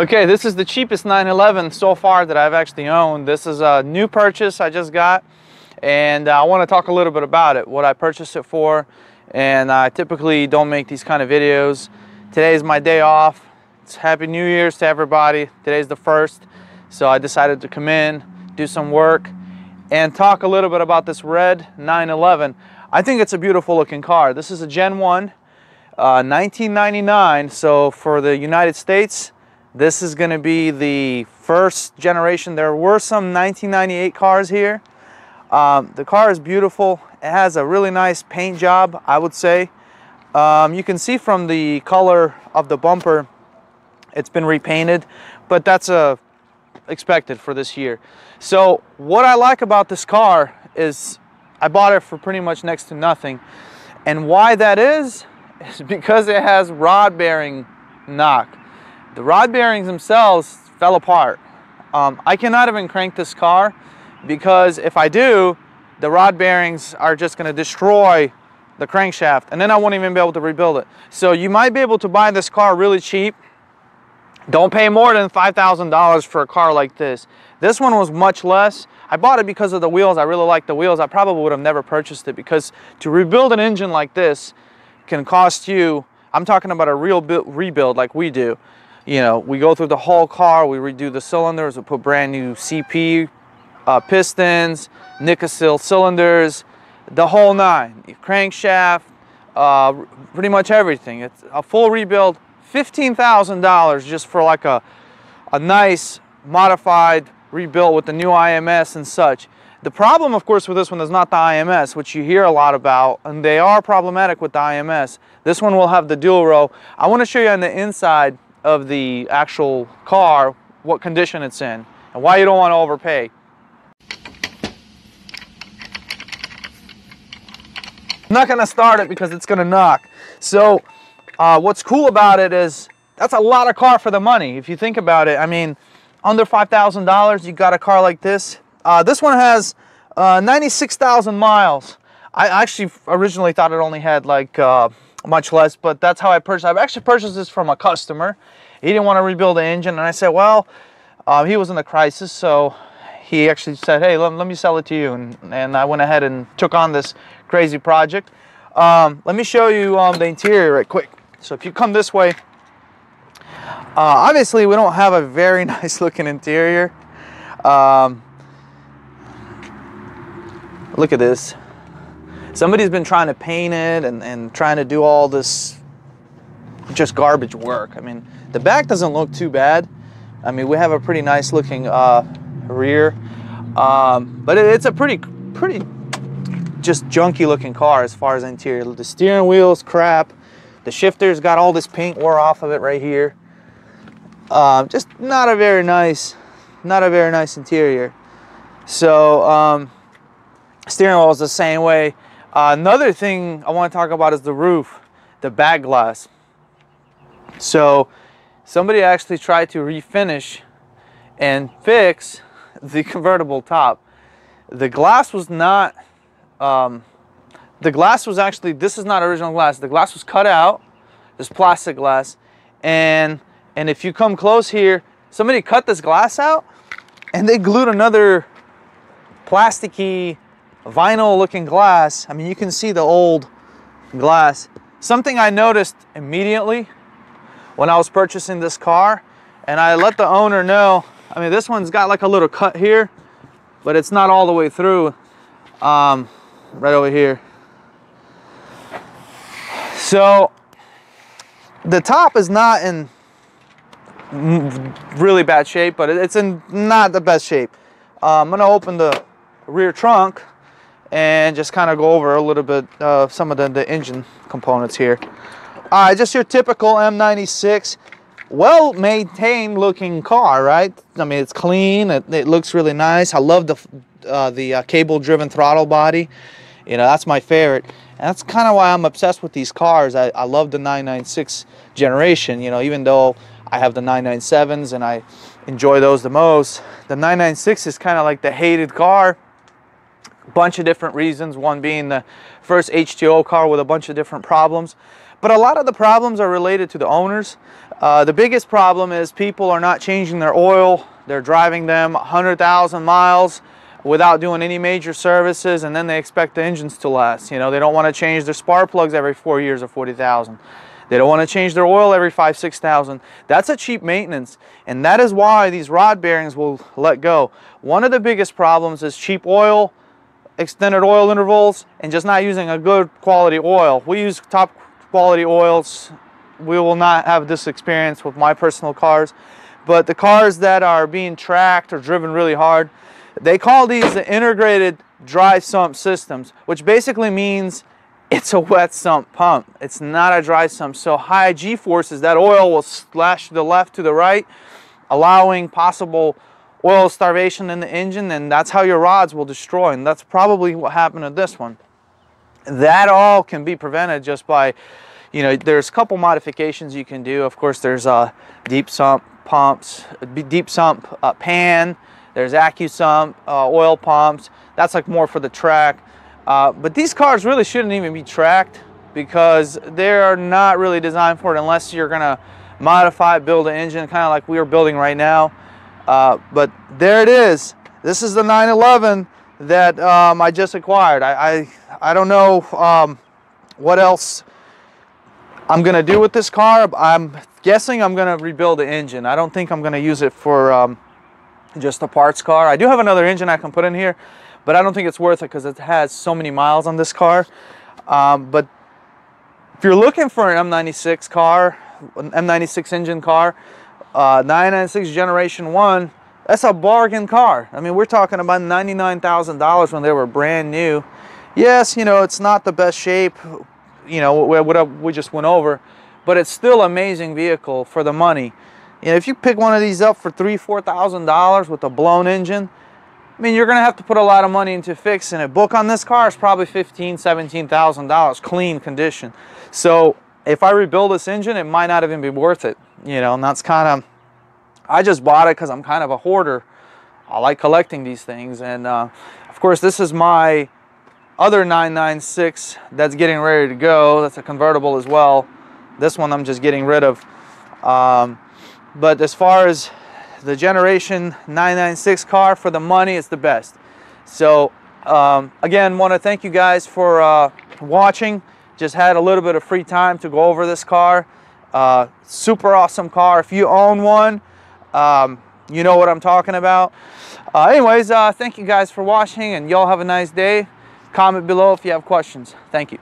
Okay, this is the cheapest 911 so far that I've actually owned. This is a new purchase I just got, and I want to talk a little bit about it, what I purchased it for, and I typically don't make these kind of videos. Today's my day off. It's Happy New Year's to everybody. Today's the 1st, so I decided to come in, do some work, and talk a little bit about this red 911. I think it's a beautiful looking car. This is a Gen 1, 1999, so for the United States, this is going to be the first generation. There were some 1998 cars here. The car is beautiful. It has a really nice paint job, I would say. You can see from the color of the bumper, it's been repainted, but that's expected for this year. So what I like about this car is I bought it for pretty much next to nothing. And why that is because it has rod bearing knock. The rod bearings themselves fell apart. I cannot even crank this car because if I do, the rod bearings are just going to destroy the crankshaft, and then I won't even be able to rebuild it. So you might be able to buy this car really cheap. Don't pay more than $5,000 for a car like this. This one was much less. I bought it because of the wheels. I really like the wheels. I probably would have never purchased it because to rebuild an engine like this can cost you, I'm talking about a real rebuild like we do. You know, we go through the whole car, we redo the cylinders, we put brand new CP pistons, Nickasil cylinders, the whole nine, crankshaft, pretty much everything. It's a full rebuild, $15,000 just for like a nice modified rebuild with the new IMS and such. The problem, of course, with this one is not the IMS, which you hear a lot about, and they are problematic with the IMS. This one will have the dual row. I want to show you on the inside of the actual car what condition it's in and why you don't want to overpay. I'm not going to start it because it's going to knock. So what's cool about it is that's a lot of car for the money if you think about it. I mean, under $5,000 you got a car like this. This one has 96,000 miles. I actually originally thought it only had like much less, but that's how I purchased. I've actually purchased this from a customer. He didn't want to rebuild the engine, and I said, well, he was in a crisis, so he actually said, hey, let me sell it to you, and I went ahead and took on this crazy project. Let me show you the interior right quick. So if you come this way, obviously we don't have a very nice looking interior. Look at this. Somebody's been trying to paint it and trying to do all this just garbage work. I mean, the back doesn't look too bad. I mean, we have a pretty nice looking rear, but it's a pretty just junky looking car as far as interior. The steering wheel's crap. The shifter's got all this paint wore off of it right here. Just not a very nice interior. So steering wheel is the same way. Another thing I want to talk about is the roof, the back glass. So somebody actually tried to refinish and fix the convertible top. The glass was not, the glass was actually, this is not original glass. The glass was cut out, this plastic glass. And if you come close here, somebody cut this glass out and they glued another plasticky vinyl looking glass. I mean, you can see the old glass. Something I noticed immediately when I was purchasing this car, and I let the owner know, I mean, this one's got like a little cut here, but it's not all the way through, right over here. So the top is not in really bad shape, but it's in not the best shape. I'm gonna open the rear trunk and just kind of go over a little bit of some of the engine components here. All right, just your typical M96, well-maintained looking car, right? I mean, it's clean, it looks really nice. I love the cable-driven throttle body. You know, that's my favorite. And that's kind of why I'm obsessed with these cars. I love the 996 generation, you know, even though I have the 997s and I enjoy those the most. The 996 is kind of like the hated car bunch of different reasons, one being the first HTO car with a bunch of different problems. But a lot of the problems are related to the owners. The biggest problem is people are not changing their oil. They're driving them 100,000 miles without doing any major services, and then they expect the engines to last. You know, they don't want to change their spark plugs every 4 years or 40,000. They don't want to change their oil every 5,000, 6,000. That's a cheap maintenance, and that is why these rod bearings will let go. One of the biggest problems is cheap oil, extended oil intervals, and just not using a good quality oil. We use top quality oils. We will not have this experience with my personal cars, but the cars that are being tracked or driven really hard, they call these the integrated dry sump systems, which basically means it's a wet sump pump. It's not a dry sump. So high G-forces, that oil will slash to the left, to the right, allowing possible oil starvation in the engine, and that's how your rods will destroy. And that's probably what happened to this one. That all can be prevented just by, you know, there's a couple modifications you can do. Of course, there's deep sump pumps, deep sump pan. There's AccuSump oil pumps. That's like more for the track. But these cars really shouldn't even be tracked because they're not really designed for it unless you're gonna modify, build an engine, kind of like we are building right now. But there it is. This is the 911 that I just acquired. I don't know what else I'm gonna do with this car. I'm guessing I'm gonna rebuild the engine. I don't think I'm gonna use it for just a parts car. I do have another engine I can put in here, but I don't think it's worth it because it has so many miles on this car. But if you're looking for an M96 car, an M96 engine car, 996 Generation 1, that's a bargain car. I mean, we're talking about $99,000 when they were brand new. Yes, you know, it's not the best shape, you know, what we just went over, but it's still an amazing vehicle for the money. And if you pick one of these up for $3,000 to $4,000 with a blown engine, I mean, you're gonna have to put a lot of money into fixing it. Book on this car is probably $15,000 to $17,000 clean condition. So if I rebuild this engine, it might not even be worth it, you know. And that's kind of, I just bought it because I'm kind of a hoarder. I like collecting these things, and of course, this is my other 996 that's getting ready to go. That's a convertible as well. This one I'm just getting rid of. But as far as the Generation 996 car, for the money, it's the best. So again, want to thank you guys for watching. Just had a little bit of free time to go over this car. Super awesome car. If you own one, you know what I'm talking about. Anyways, thank you guys for watching, and y'all have a nice day. Comment below if you have questions. Thank you.